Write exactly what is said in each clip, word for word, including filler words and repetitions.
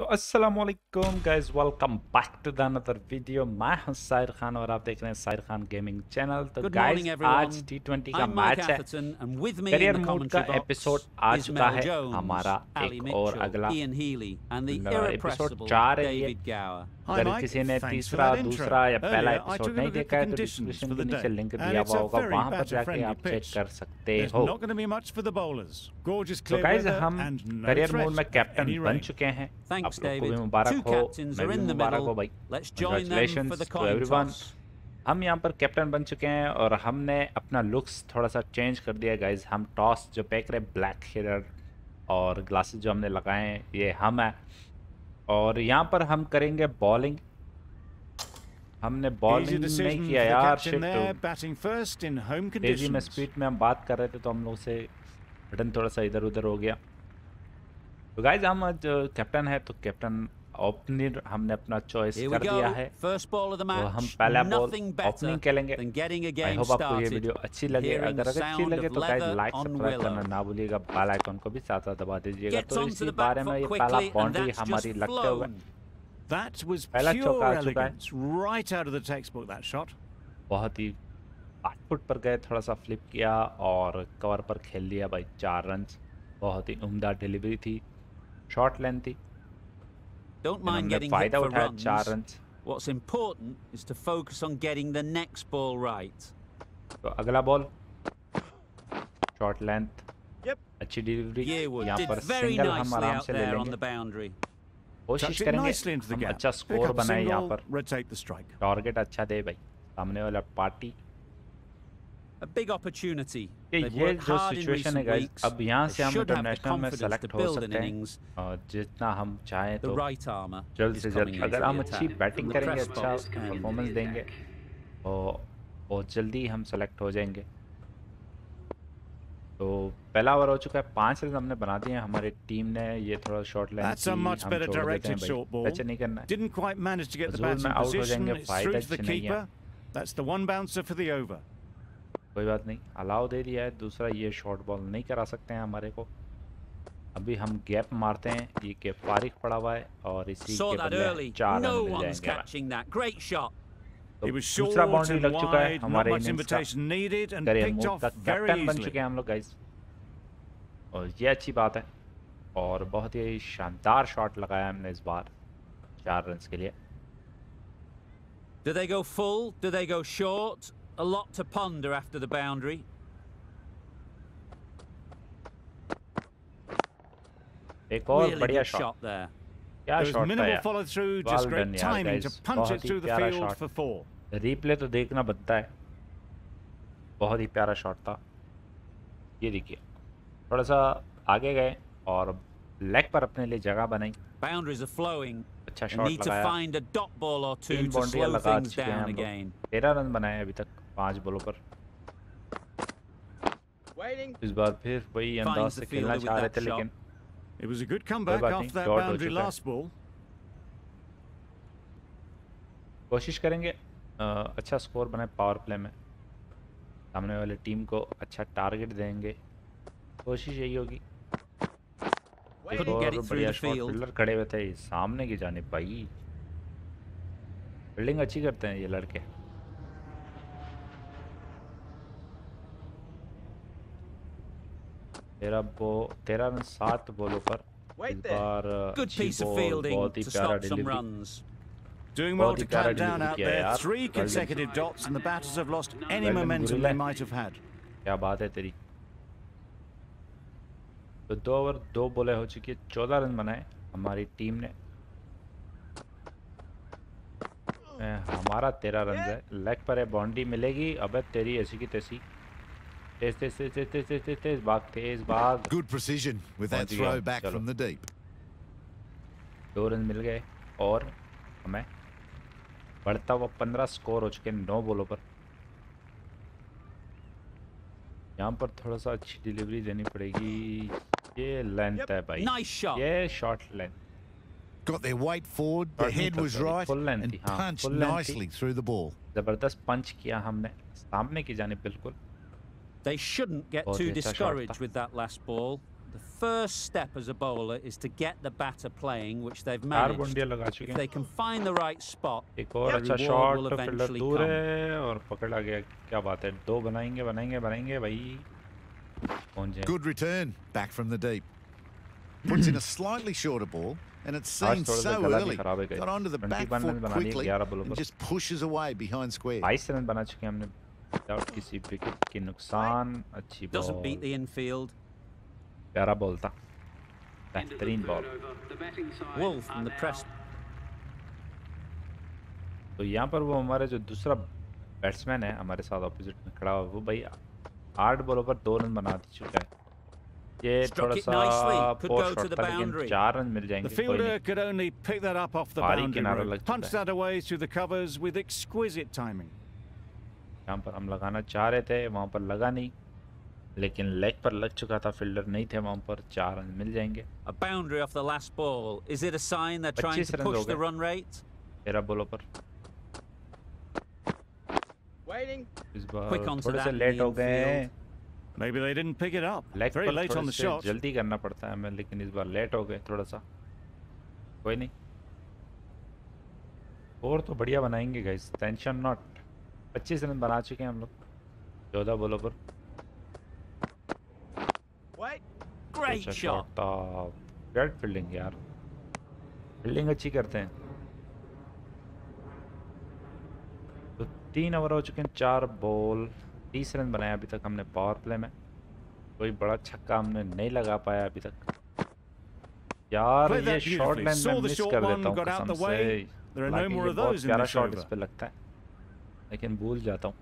तो अस्सलामुअलैकुम guys, welcome back to the another video. मैं हूं साहिर खान और आप देख रहे हैं साहिर खान गेमिंग चैनल। तो गाइज आज टी ट्वेंटी का मैच है, करियर मोड का एपिसोड आ चुका है हमारा एक और अगला एपिसोड चार है। अगर किसी ने तीसरा, दूसरा या पहला एपिसोड नहीं देखा है तो डिस्क्रिप्शन में नीचे लिंक दिया हुआ होगा, वहां पर जाके आप चेक कर सकते हो। तो गाइज हम करियर मोड में कैप्टन बन चुके हैं। आप लोगों को भी मुबारक हो, मैं भी मुबारक हो भाई। Congratulations to everyone। हम यहाँ पर कैप्टन बन चुके हैं और हमने अपना लुक्स थोड़ा सा चेंज कर दिया गाइज। हम टॉस जो फेंक रहे ब्लैक हेयर और ग्लासेस जो हमने लगाए हैं ये हम हैं। और यहाँ पर हम करेंगे बॉलिंग। हमने बॉलिंग नहीं किया यार, शिट। तेजी में स्पीड में हम बात कर रहे थे तो हम लोग से बटन थोड़ा सा इधर उधर हो गया। तो गाइज हम आज कैप्टन है तो कैप्टन ओपनर हमने अपना चॉइस कर दिया है। तो हम पहला बॉल ओपनिंग खेलेंगे। आई होप आपको ये वीडियो अच्छी लगे। अगर अगर अच्छी लगे तो गाइज लाइक सब्सक्राइब करना ना भूलिएगा, बेल आइकन को भी साथ साथ दबा दीजिएगा। तो इसी बारे में ये पहला बाउंड्री हमारी लगते हुए पहला चौका आ चुका है। बहुत ही आठ फुट पर गए, थोड़ा सा फ्लिप किया और कवर पर खेल लिया भाई चार रन। बहुत ही उम्दा डिलीवरी थी, शॉर्ट लेंथ थी, फायदा उठाया चार रन। तो अगला बॉल शॉर्ट लेंथ, अच्छी डिलीवरी। यहाँ पर सिंगल हम आराम से ले लेंगे, कोशिश करेंगे अच्छा स्कोर बनाए। यहाँ पर टारगेट अच्छा दे भाई सामने वाला पार्टी। ये जो सिचुएशन है गाइस, अब यहाँ से हम इंटरनेशनल में सेलेक्ट हो सकते हैं और जितना हम चाहें तो जल्द से जल्द अगर हम अच्छी बैटिंग करेंगे, अच्छा परफॉर्मेंस देंगे और और जल्दी हम सेलेक्ट हो जाएंगे। तो पहला ओवर हो चुका है, पांच रन हमने बना दिए हैं हमारी टीम ने। ये थोड़ा शॉर्ट लेंथ कैच नहीं करना है, आउट हो जाएंगे, फायदा नहीं है। कोई बात नहीं, अलाउ दे दिया है। दूसरा ये शॉर्ट बॉल नहीं करा सकते हैं हमारे को। अभी हम गैप मारते हैं, ये गैप फारिग पड़ा हुआ है और इसी के बदले चार रन मिल जाएंगे। दूसरा बाउंड्री लग चुका है हमारे इनिंग्स का, करियर मोड का कैप्टन बन चुके हैं हम लोग गाइस और ये अच्छी बात है। और बहुत ही शानदार शॉट लगाया हमने इस बार चार रन के लिए। Do they go full? Do they go short? A lot to ponder after the boundary. एक और बढ़िया शॉट there. क्या शॉट था यार, minimal follow through, just great timing to punch it through the field for four. Replay तो देखना बनता है, बहुत ही प्यारा शॉट था। ये देखिए थोड़ा सा आगे गए और लेग पर अपने लिए जगह बनाई। Boundaries are flowing. अच्छा शॉट लगाया, तीन बाउंड्रियां लगा चुके हैं हम लोग, तेरह रन बनाए अभी तक पांच बॉलों पर। इस बार फिर वही अंदाज से खेलना चाह रहे थे लेकिन कोशिश करेंगे अच्छा स्कोर बनाए पावर प्ले में, सामने वाले टीम को अच्छा टारगेट देंगे, कोशिश यही होगी। और बढ़िया शॉट, फील्डर खड़े हुए थे सामने की जानिब भाई, फील्डिंग अच्छी करते हैं ये लड़के। तेरा बो तेरा रन सात बॉलों पर, इस बार बहुत ही प्यारा डिलीवरी, बहुत ही प्यारा डिलीवरी किया यार, क्या बात है तेरी। तो दो ओवर दो बॉलें हो चुकी है, चौदह रन बनाए हमारी टीम ने। हमारा तेरह रन है, लेग पर है, बाउंड्री मिलेगी। अबे तेरी ऐसी की तैसी, तेज तेज तेज तेज तेज तेज तेज तेज भाग तेज भाग। Good precision with that throw back from the deep. दो रन मिल गए और हमें बढ़ता हुआ पंद्रह स्कोर हो चुके नौ बॉलों पर। यहाँ पर थोड़ा सा अच्छी डिलीवरी देनी पड़ेगी। ये लेंथ है भाई, ये short length. Got their weight forward, the head was right and punched nicely through the ball. जबरदस्त पंच किया हमने सामने की जाने बिल्कुल। They shouldn't get too discouraged with that last ball. The first step as a bowler is to get the batter playing, which they've managed. If they can find the right spot, the reward will eventually come. Good return, back from the deep. Puts in a slightly shorter ball, and it seemed so early. Got onto the back foot quickly and just pushes away behind square. Doesn't beat the infield. प्यारा ball था, बेहतरीन ball. Wolf in the press। तो यहाँ पर वो हमारे जो दूसरा बैट्समैन है हमारे साथ ऑपोजिट में खड़ा हुआ वो भाई आठ बॉलों पर दो रन बना दी चुका है। ये थोड़ा सा पोस्ट शॉट था लेकिन चार रन मिल जाएंगे कोई नहीं। भारी किनारा लग चुका है। यहाँ पर हम लगाना चाह रहे थे वहाँ पर लगा नहीं। लेकिन लेग पर लग चुका था फील्डर नहीं थे वहां पर चार रन मिल जाएंगे पच्चीस रन हो गए तेरह बॉलों पर इस बार थोड़े से लेट हो गए लेग पर थोड़े से जल्दी करना पड़ता है हमें लेकिन इस बार लेट हो गए थोड़ा सा कोई नहीं और तो बढ़िया बनाएंगे गाइस टेंशन नॉट पच्चीस रन बना चुके हैं हम लोग चौदह बॉलों पर अच्छा शॉट था ग्रेट फील्डिंग यार फील्डिंग अच्छी करते हैं तो तीन ओवर हो चुके हैं चार बॉल तीस रन बनाया अभी तक हमने पावर प्ले में कोई बड़ा छक्का हमने नहीं लगा पाया अभी तक यार ये शॉर्ट लेंथ में मिस कर देता हूँ कसम से बहुत प्यारा शॉट इस पे लगता है लेकिन भूल जाता हूँ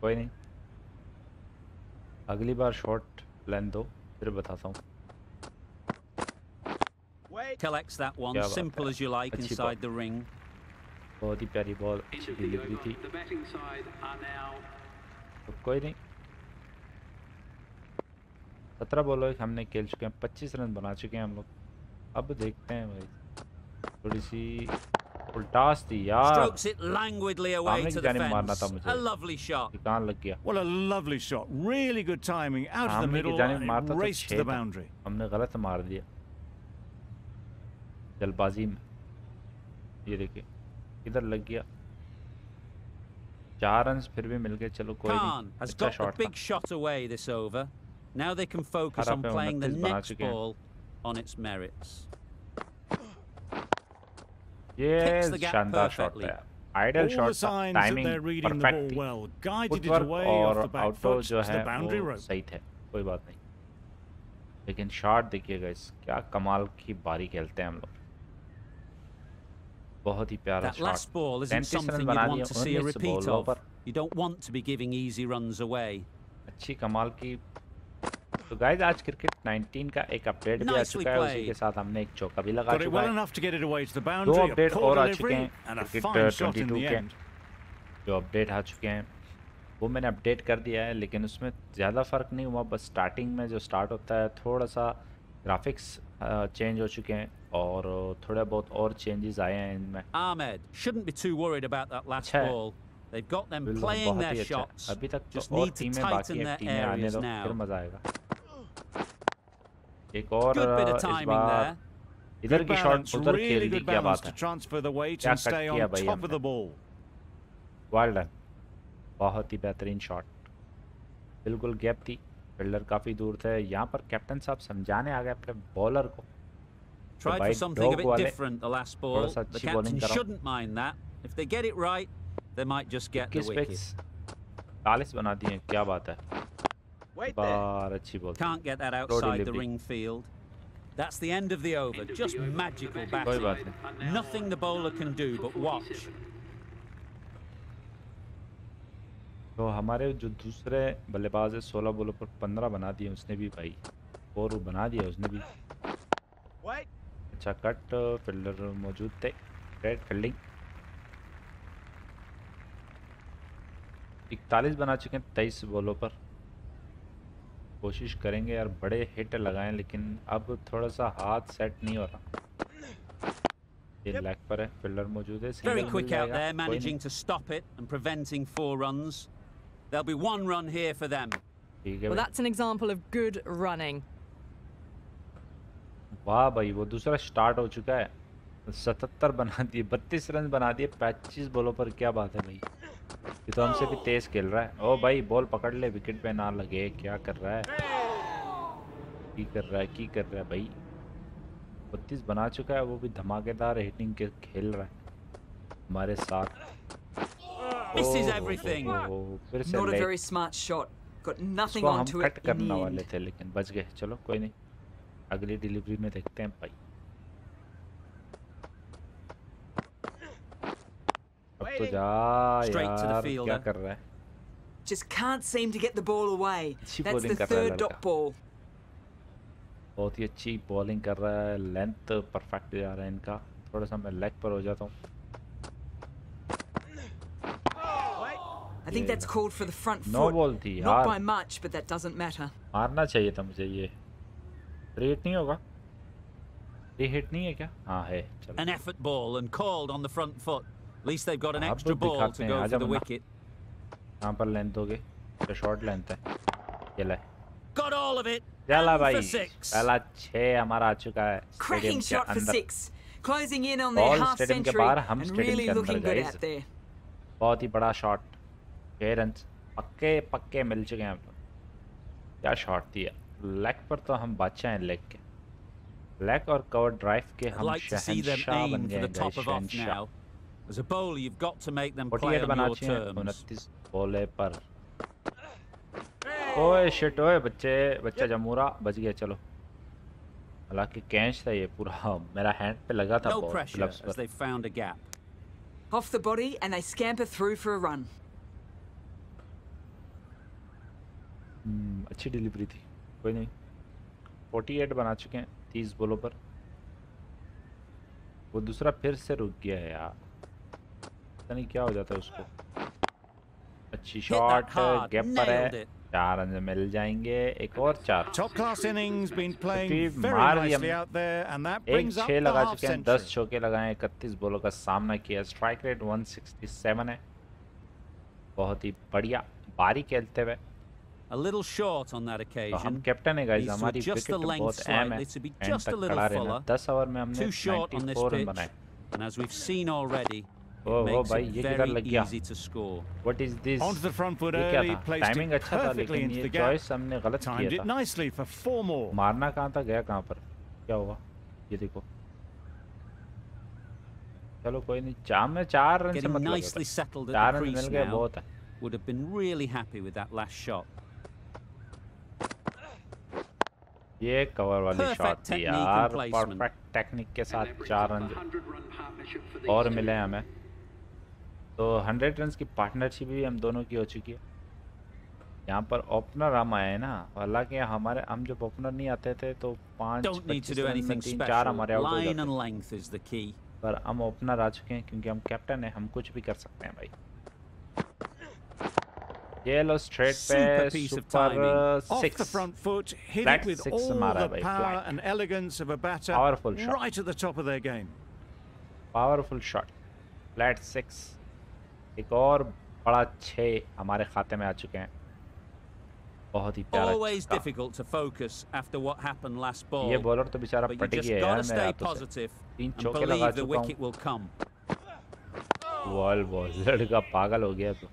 कोई नहीं अगली बार शॉर्ट लेंथ दो फिर बताता हूँ बहुत ही प्यारी बॉल अच्छी डिलीवरी थी तो कोई नहीं सत्रह बॉलों हमने खेल चुके हैं पच्चीस रन बना चुके हैं हम लोग अब देखते हैं भाई थोड़ी सी उल्टास थी यार सामने की जाने मारना था मुझे कान लग गया सामने की जाने मारता था छह हमने गलत मार दिया जल्दबाजी में ये देखिए इधर लग गया चार रन फिर भी मिल गए चलो कोई नहीं अच्छा शॉट था Now they can focus on playing the next ball on its merits. Yes, शानदार शॉट है आइडल शॉट था टाइमिंग परफेक्ट थी फुटवर्क और आउटो जो है वो सही थे कोई बात नहीं लेकिन शॉट देखिएगा इस क्या कमाल की बारी खेलते हैं हम लोग बहुत ही प्यारा शॉट पैंतीस रन बना दिया उन्नीस बॉलों पर अच्छी कमाल की तो गाइस आज क्रिकेट नाइनटीन का एक अपडेट भी आ चुका है उसी के साथ हमने एक चौका भी लगा चुका है दो अपडेट और आ चुके हैं क्रिकेट बाईस के जो अपडेट आ चुके हैं वो मैंने अपडेट कर दिया है लेकिन उसमें ज़्यादा फ़र्क नहीं हुआ बस स्टार्टिंग में जो स्टार्ट होता है थोड़ा सा ग्राफिक्स चेंज हो चुके हैं और थोड़ा बहुत और चेंजेस आए हैं इनमें अभी तक तो और टीमें बाकी हैं टीमें आने दो फिर मज़ा आएगा एक और इस बार इधर की शॉट उधर खेल दी क्या बात है क्या कट किया भाई हमने वेल डन बहुत ही बेहतरीन शॉट बिल्कुल गैप थी फील्डर काफी दूर थे यहाँ पर कैप्टन साहब समझाने आ गए अपने बॉलर को तो भाई डॉग वाले थोड़ा सा अच्छी बॉलिंग कराओ चालीस बना दिए क्या बात है बार अच्छी ball can't get that outside the ring field that's the end of the over just magical batting nothing the bowler can do but watch तो हमारे जो दूसरे बल्लेबाज है सोलह बॉलों पर पंद्रह बना दिए उसने भी भाई और बना दिया उसने भी अच्छा कट फील्डर मौजूद थे ग्रेट फील्डिंग इकतालीस बना चुके हैं तेईस बॉलों पर कोशिश करेंगे यार बड़े हिट लगाएं लेकिन अब थोड़ा सा हाथ सेट नहीं हो रहा ये लैग पर है फील्डर मौजूद है सीधे मिल जाएगा managing to stop it and preventing four runs there'll be one run here for them well that's an example of good running वाह भाई, वो दूसरा स्टार्ट हो चुका है। सतहत्तर बना दिए, बत्तीस रन बना दिए पच्चीस बॉलों पर। क्या बात है भाई, ये तो हमसे भी तेज खेल रहा है। ओ भाई बॉल पकड़ ले, विकेट पे ना लगे। क्या कर रहा है की कर रहा है की कर रहा है भाई। बत्तीस बना चुका है, वो भी धमाकेदार हिटिंग के खेल रहा है हमारे साथ। फिर से इसको हम कट करने वाले थे लेकिन बच गए। चलो कोई नहीं, अगली डिलीवरी में देखते हैं भाई। अब तो जा यार, क्या कर रहा है। अच्छी बॉलिंग कर रहा है लड़का, बहुत ही अच्छी बॉलिंग कर रहा है। लेंथ परफेक्ट जा रहा है इनका। थोड़ा सा मैं लेग पर हो जाता हूँ। I think that's called for the front foot. Not by much, but that doesn't matter. मारना चाहिए था मुझे ये। रेट नहीं होगा? ये हिट नहीं है क्या? हाँ है। An effort ball and called on the front foot. At least they've got an extra ball to go for the wicket. यहाँ पर लेंथ दोगे? ये शॉर्ट लेंथ है। ये ले। Got all of it. चला भाई। पहला छह हमारा आ चुका है। Cracking shot for six. Closing in on their half century and really looking good out there. बहुत ही बड़ा शॉट। रन पक्के पक्के मिल चुके हैं हम लोग। क्या शॉट दिया। लेग पर तो हम बादशाह हैं। लेग के लेग और कवर ड्राइव के हम शहंशाह बन गए हैं। शहंशाह अड़तालीस बना चुके हैं उनतीस बॉले पर। ओए शिट, ओए बच्चे बच्चा जमूरा बच गया। चलो हालांकि कैच था ये, पूरा मेरा हैंड पे लगा था बॉल ग्लव्स पर। Off the body and they scamper through for a run. अच्छी डिलीवरी थी, कोई नहीं। अड़तालीस बना चुके हैं तीस बॉलों पर। वो दूसरा फिर से रुक गया है यार, पता नहीं क्या हो जाता है उसको। अच्छी शॉट, गैप पर है। चार रन मिल जाएंगे, एक और चार। मार दिया, एक छः लगा चुके हैं। दस चौके लगाए, इकतीस बॉलों का सामना किया। स्ट्राइक रेट एक सौ सरसठ है। बहुत ही बढ़िया बारी खेलते हुए। A little short on that occasion. हम कैप्टन हैं गाइस, हमारी विकेट बहुत अहम है। एंड तक खड़ा रहना। दस ओवर में हमने चौरानवे रन बनाए। And as we've seen already, वो वो भाई ये किधर लग गया? What is this? ये क्या था? टाइमिंग अच्छा था लेकिन ये चॉइस हमने गलत किया था। मारना कहाँ था, गया कहाँ पर? क्या हुआ? ये देखो। चलो कोई नहीं, चार में चार रन से मतलब चार रन मिल गए, बहुत है। Would have been really happy with that last shot. ये कवर वाली शॉट थी यार, परफेक्ट टेक्निक के साथ। चार रन और मिले हमें, तो हंड्रेड रन की पार्टनरशिप भी हम दोनों की हो चुकी है। यहाँ पर ओपनर हम आए हैं ना, हालांकि हमारे हम जब ओपनर नहीं आते थे तो पाँच तीन चार हमारे आउट हो जाते थे, पर हम ओपनर आ चुके हैं क्योंकि हम कैप्टन हैं। हम कुछ भी कर सकते हैं भाई। ये लो स्ट्रेट पे सुपर सिक्स, फ्लैट सिक्स मारा है भाई। Powerful shot, powerful shot, flat six. एक और बड़ा छः हमारे खाते में आ चुके हैं। बहुत ही प्यारा। ये बॉलर तो बेचारा पट गया यार मेरे हाथों से। तीन चौके लगा चुका हूँ। बॉल बॉल लड़का पागल हो गया तो।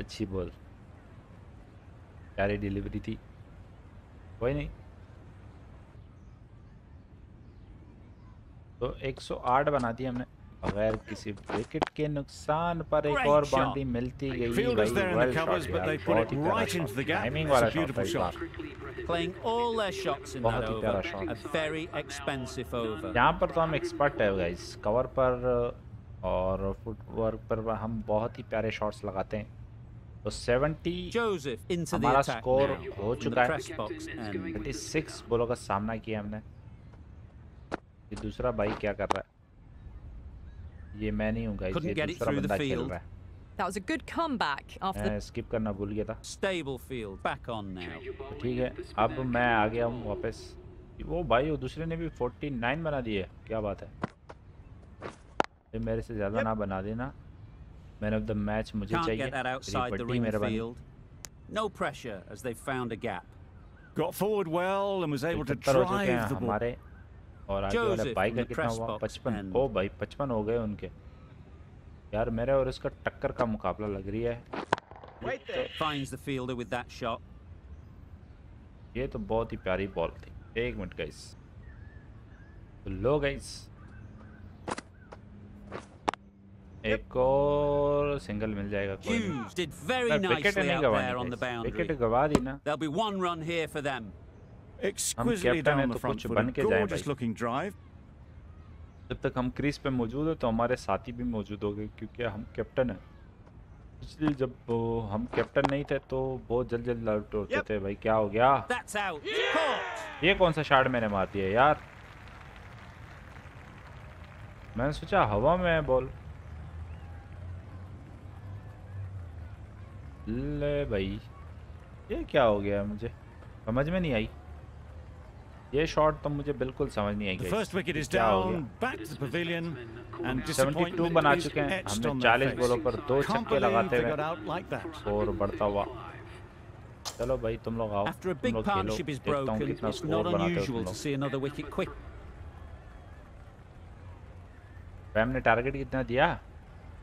अच्छी बॉल, प्यारी डिलीवरी थी, कोई नहीं। तो एक सौ आठ बना दी हमने बगैर किसी विकेट के नुकसान पर। एक और बाउंड्री मिलती गई भाई। वेल शॉट, टाइमिंग वाला शॉट था। बहुत ही प्यारा शॉट। यहाँ पर तो हम एक्सपर्ट है गाइस, कवर पर और फुटवर्क पर हम बहुत ही प्यारे शॉट्स लगाते हैं। तो सत्तर हमारा स्कोर हो चुका है। छत्तीस बॉलों का सामना किया हमने। ये दूसरा भाई क्या कर रहा है? ये मैं नहीं हूँ गाइस, ये दूसरा बंदा खेल रहा है। मैं स्किप करना भूल गया था। ठीक है, अब मैं आ गया हूँ वापस। वो भाई वो दूसरे ने भी उनचास बना दिए, क्या बात है। मेरे से ज़्यादा ना बना देना। मैन ऑफ द मैच मुझे चाहिए। No pressure as they found a gap. Got forward well and was able to drive the ball. हमारे और आगे वाला भाई का कितना हुआ? पचपन। ओ भाई पचपन हो गए उनके। यार मेरे और इसका टक्कर का मुकाबला लग रही है। ये तो बहुत ही प्यारी बॉल थी। एक मिनट गाइस, तो लो गाइस एक और सिंगल मिल जाएगा। कोई विकेट नहीं गवानी, विकेट गवा दी ना। हम कैप्टन है तो कुछ बन के जाए भाई। जब तक हम क्रीज पे मौजूद है तो हमारे साथी भी मौजूद हो गए, क्योंकि हम कैप्टन है। इसलिए जब हम कैप्टन नहीं थे तो बहुत जल्द जल्द आउट होते थे भाई। क्या हो गया? ये कौन सा शॉट मैंने मार दिया यार? मैंने सोचा हवा में है बॉल। ले भाई ये क्या हो गया? मुझे समझ में नहीं आई। ये शॉट तो मुझे बिल्कुल समझ नहीं आई। सेवेंटी टू बना चुके हैं हमने चालीस बॉलों पर, दो छक्के लगाते हुए स्कोर बढ़ता हुआ। चलो भाई तुम लोग आओ, तुम लोग खेलो, देखता हूं कितना स्कोर बनाते हो। पैम ने टारगेट कितना दिया?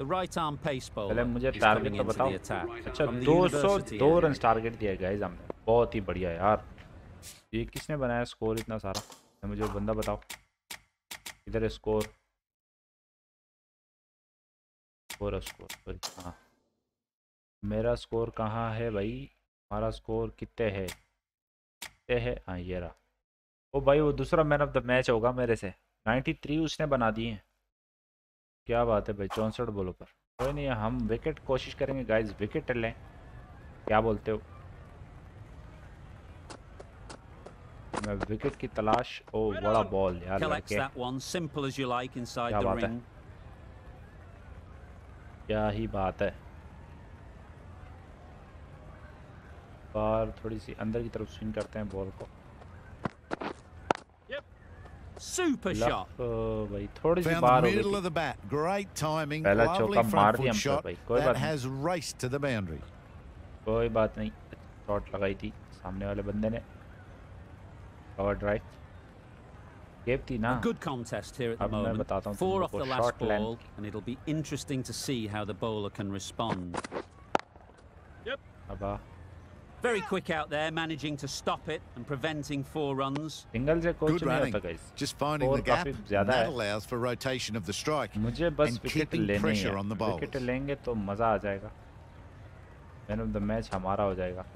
पहले मुझे टारगेट तो बताओ। अच्छा दो सौ दो रन टारगेट दिया गाइस हमने। बहुत ही बढ़िया यार। ये किसने बनाया स्कोर इतना सारा? मुझे बंदा बताओ इधर। स्कोर स्कोर स्कोर सॉरी, हाँ मेरा स्कोर कहाँ है भाई? हमारा स्कोर कितने है? कितने है? हाँ ये रहा। ओ भाई वो दूसरा मैन ऑफ द मैच होगा मेरे से। तिरानवे उसने बना दिए हैं। क्या बात है भाई, चौंसठ बॉलों पर। कोई नहीं, हम विकेट कोशिश करेंगे गाइस, विकेट लें। क्या बोलते हो? मैं विकेट की तलाश। ओ बड़ा बॉल यार, क्या बात है, क्या ही बात है। बार थोड़ी सी अंदर की तरफ स्विंग करते हैं बॉल को। सुपर शॉट भाई, थोड़ी सी बार हो गई। ग्रेट टाइमिंग, पहला चौका मार दिया हमने भाई। कोई बात नहीं, कोई बात नहीं। शॉट लगाई थी सामने वाले बंदे ने, और ड्राइव गेप थी ना। अब मैं बताता हूं तुमको shot land. And it will be interesting to see how the bowler can respond. Yep अबा very quick out there, managing to stop it and preventing four runs. Single se kuch nahi hota guys, just finding the gap that allows for rotation of the strike. Mujhe bas wicket lene hain, wicket lenge to maza aa jayega, man of the match hamara ho jayega.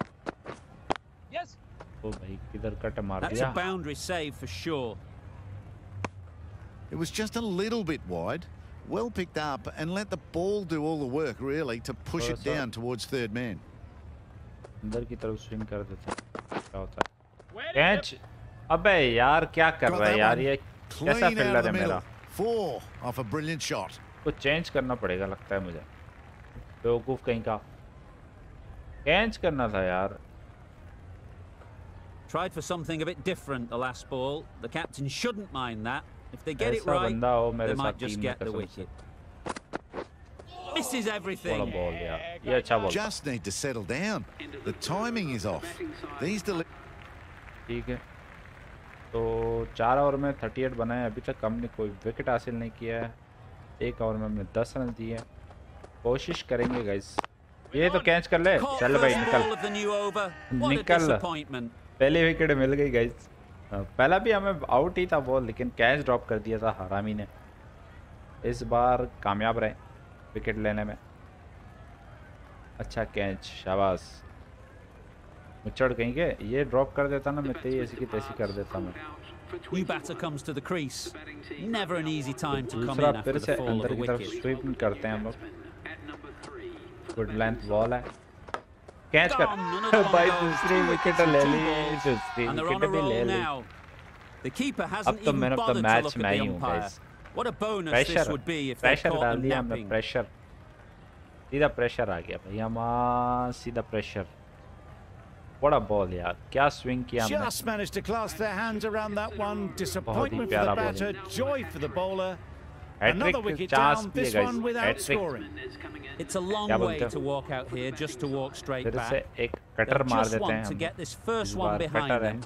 Yes oh bhai kidhar cut maar diya. That's a boundary save for sure. It was just a little bit wide, well picked up and let the ball do all the work really to push it down towards third man. अंदर की तरफ swing कर देते हैं। क्या होता है? Catch. अबे यार क्या कर रहा है यार ये? कैसा फील्डर है मेरा? कुछ चेंज करना पड़ेगा लगता है मुझे। बेवकूफ कहीं का। कैच करना था यार। Tried for something a bit different the last ball. The captain shouldn't mind that. If they get it right, they might just get the wicket. This is everything. Yeah, अच्छा ball. Just need to settle down. The timing is off. These ठीक है। तो चार over में अड़तीस बनाए अभी तक। हमने कोई विकेट हासिल नहीं किया है। एक ओवर में हमने दस रन दिए हैं। कोशिश करेंगे गाइस। ये तो कैच कर ले। चल भाई निकल निकल। पहले विकेट मिल गई गाइस। पहला भी हमें आउट ही था बॉल, लेकिन कैच ड्रॉप कर दिया था हरामी ने। इस बार कामयाब रहे विकेट लेने में। अच्छा कैच, शाबाश। मुचड़ कहीं के ये ड्रॉप कर देता ना, मैं तेजी ऐसी की तैसी कर देता मैं। दूसरा फिर से अंदर की तरफ स्वीप करते हैं हम लोग। गुड लेंथ बॉल है, कैच कर भाई। दूसरी विकेट ले ली, दूसरी विकेट भी ले ली। अब तो मैन ऑफ द मैच मैं ही हूँ guys. What a bonus pressure, this would be if they caught them napping. Pressure सीधा pressure आ गया भैया मां, सीधा pressure। बड़ा बॉल यार, क्या स्विंग किया हमने। Just managed to clasp their hands around that one. Disappointment for the batter, joy for the bowler. Another wicket down, this one without scoring. It's a long way to walk out here just to walk straight back. फिर से एक cutter मार देते हैं हम। Just want to get this first one behind them.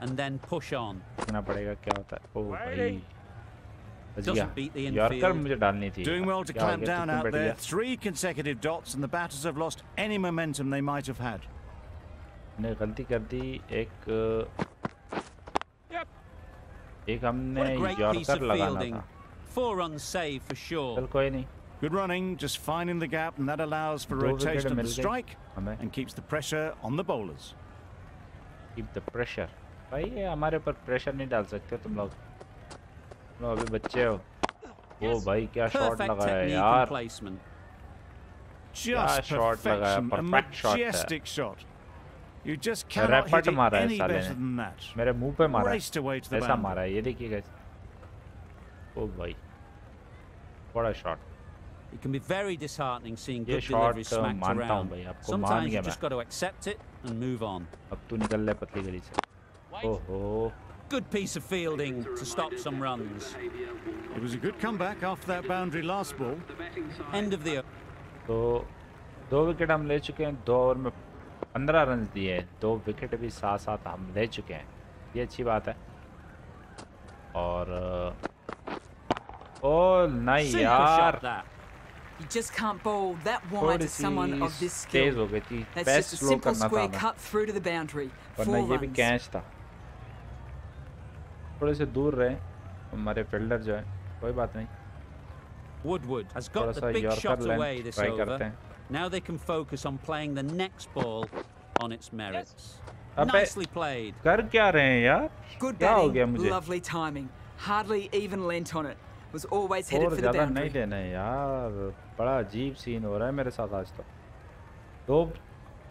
and then push on. Doesn't beat the infield. Doing well to clamp down out there. Three consecutive dots, and the batters have lost any momentum they might have had. What a great piece of fielding. Four runs saved for sure. Good running, just finding the gap, and that allows for rotation of the strike and keeps the pressure on the bowlers. Keep the pressure. भाई ये हमारे ऊपर pressure नहीं डाल सकते तुम लोग। लो अभी बच्चे हो। ओ भाई क्या शॉट लगाया यार। क्या शॉट लगाया, परफेक्ट शॉट है। रैपट मारा है साले ने। मेरे मुंह पे मारा है। ऐसा मारा है ये देखिए गाइस। ओ भाई। बड़ा shot. It can be very disheartening seeing good deliveries smacked around. Sometimes you just got to accept it and move on. Good piece of fielding to stop some runs. It was a good comeback after that boundary last ball. End of the. So, two wicket हम ले चुके हैं. दो over में पंद्रह runs दिए हैं. दो विकेट भी साथ साथ हम ले चुके हैं. ये अच्छी बात है. और ओ नहीं यार. You just can't bowl that wide to someone of this skill. That's just a simple square cut through to the boundary. Four runs. थोड़े से दूर रहे हमारे फील्डर जो है कोई बात नहीं. Woodward has got the big shot away this over. Now they can focus on playing the next ball on its merits. Nicely played. कर क्या रहे हैं यार? Good batting, lovely timing. Hardly even lent on it. Was always headed for the boundary. नहीं देना यार बड़ा अजीब सीन हो रहा है मेरे साथ आज तो. दो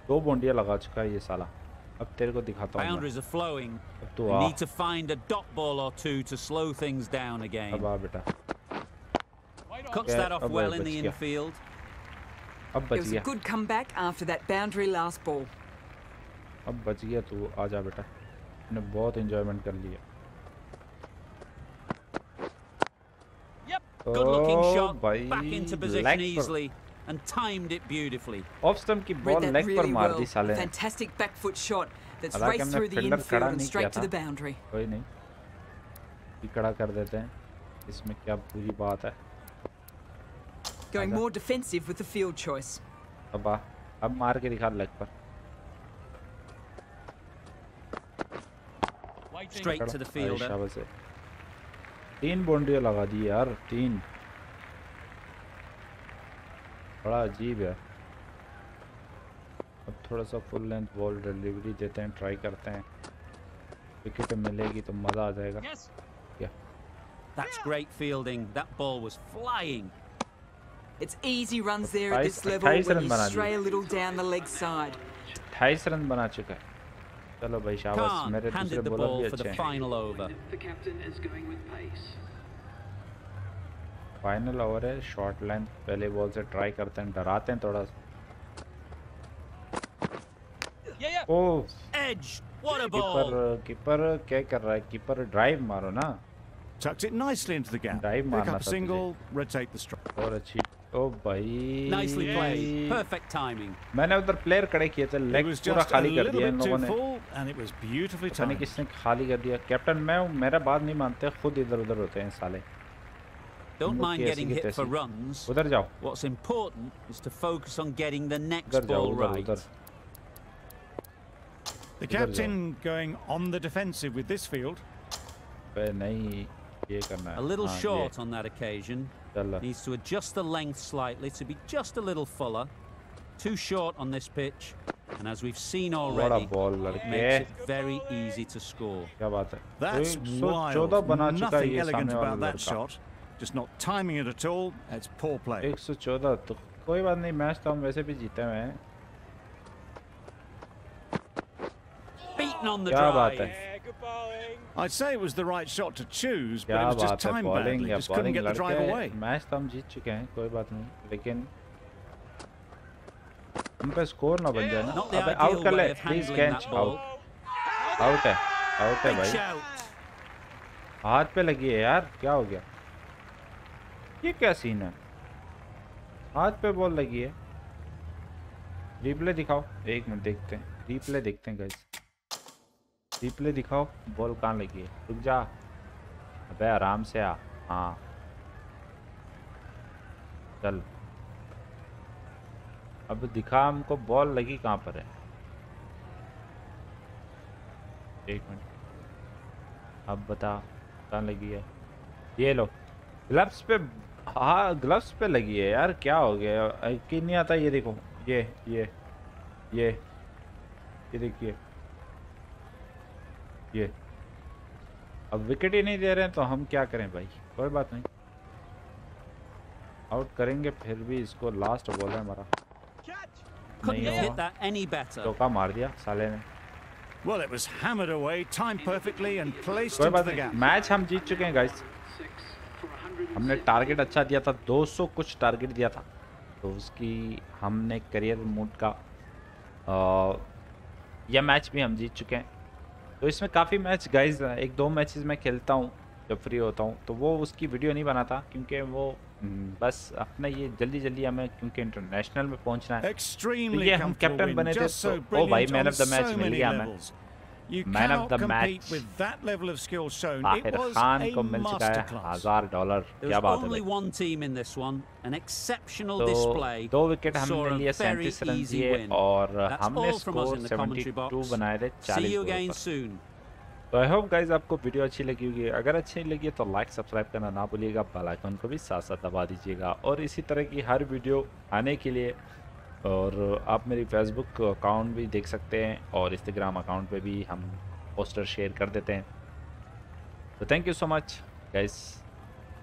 दो बोंडिया लगा चुका है ये साला. अब तेरे को दिखाता हूँ. Boundaries are flowing. तो आ. Need to find a dot ball or two to slow things down again. अब आ बेटा. Cuts that off well in the infield. अब बच गया. It was a good comeback after that boundary last ball. अब बच गया तू आ जा बेटा. ने बहुत enjoyment कर लिया. Good looking shot, back into position easily and timed it beautifully. Offstump ki ball leg par maar di saale ne. Fantastic back foot shot that's raced through the infield and straight to the boundary. कोई नहीं. ये कड़ा कर देते हैं. इसमें क्या बुरी बात है? Going more defensive with the field choice. अब अब मार के दिखा leg पर. Straight to the fielder. तीन बाउंड्री लगा दी यार तीन. बड़ा अजीब है. अब थोड़ा सा फुल लेंथ बॉल डिलीवरी देते हैं, ट्राई करते हैं. विकेट मिलेगी तो मजा आ जाएगा. That's great fielding. That ball was flying. It's easy runs there at this level when you stray a little down the leg side. अट्ठाईस रन बना चुका है. चलो भाई शाबाश मेरे दूसरे बॉलर भी अच्छे हैं. फाइनल ओवर है. शॉर्ट लेंथ पहले बॉल से ट्राई करते हैं, डराते हैं थोड़ा सा. ओह कीपर कीपर क्या कर रहा है? कीपर ड्राइव मारो ना. ड्राइव मारना था. और अच्छी. ओ भाई nicely played, perfect timing. मैंने उधर प्लेयर खड़े किए थे. लेग पूरा खाली कर दिया इन लोगों ने. पता नहीं किसने खाली कर दिया. कैप्टन मैं हूँ, मेरा बात नहीं मानते, खुद इधर उधर होते हैं साले. उधर जाओ उधर जाओ उधर उधर. The captain going on the defensive with this field. नहीं ये करना है. A little short on that occasion. Needs to adjust the length slightly to be just a little fuller. Too short on this pitch, and as we've seen already, it makes it very easy to score. That's wild. Nothing elegant about that shot. Just not timing it at all. It's poor play. one fourteen. तो कोई बात नहीं, match तो हम वैसे भी जीते हुए हैं. Beaten on the drive. I'd say it was the right shot to choose, but it was just timed badly. Just couldn't get the drive away. Match हम जीत चुके हैं, कोई बात नहीं. लेकिन हम पे स्कोर ना बन जाए ना. अबे आउट कर ले, please catch out. Out है, out है भाई. हाथ पे लगी है यार, क्या हो गया? ये क्या सीन है? हाथ पे बॉल लगी है. रिप्ले दिखाओ, एक मिनट देखते हैं. रिप्ले देखते हैं guys. रिप्ले दिखाओ, बॉल कहाँ लगी है? रुक जा, अबे आराम से आ। हाँ चल, अब दिखा हमको बॉल लगी कहाँ पर है। एक मिनट, अब बता कहाँ लगी है। ये लो, ग्लव्स पे। हाँ ग्लव्स पे लगी है यार, क्या हो गया, यकीन नहीं आता। ये देखो, ये ये ये ये देखिए, ये अब विकेट ही नहीं दे रहे हैं तो हम क्या करें भाई। कोई बात नहीं, आउट करेंगे फिर भी इसको। लास्ट बॉल है हमारा, नहीं चौका मार दिया साले ने। Well, it was hammered away, timed perfectly and placed into the gap. Match हम जीत चुके हैं गाइस। हमने टारगेट अच्छा दिया था, दो सौ कुछ टारगेट दिया था, तो उसकी हमने करियर मोड का आ, यह मैच भी हम जीत चुके हैं। तो इसमें काफ़ी मैच गाइस, एक दो मैचेस मैं खेलता हूँ जब फ्री होता हूँ, तो वो उसकी वीडियो नहीं बनाता क्योंकि वो बस अपना ये जल्दी जल्दी हमें, क्योंकि इंटरनेशनल में पहुंचना है। तो ये हम कैप्टन बने थे तो ओ भाई मैन ऑफ द मैच मिल गया हमें। Man of the match Sahir Khan को मिल चुका है हजार डॉलर, क्या बात है। तो दो विकेट हमने लिए, सैंतीस रन दिए और हमने स्कोर बहत्तर बनाए थे चालीस। तो आई होप गाइज आपको वीडियो अच्छी लगी होगी, अगर अच्छी लगी तो लाइक सब्सक्राइब करना ना भूलिएगा, बेल आइकन को भी साथ साथ दबा दीजिएगा। और इसी तरह की हर वीडियो आने के लिए, और आप मेरी फेसबुक अकाउंट भी देख सकते हैं और इंस्टाग्राम अकाउंट पे भी हम पोस्टर शेयर कर देते हैं। तो thank you so much guys,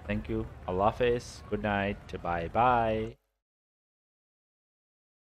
thank you, अल्लाह हाफिज़, गुड नाइट, बाय बाय।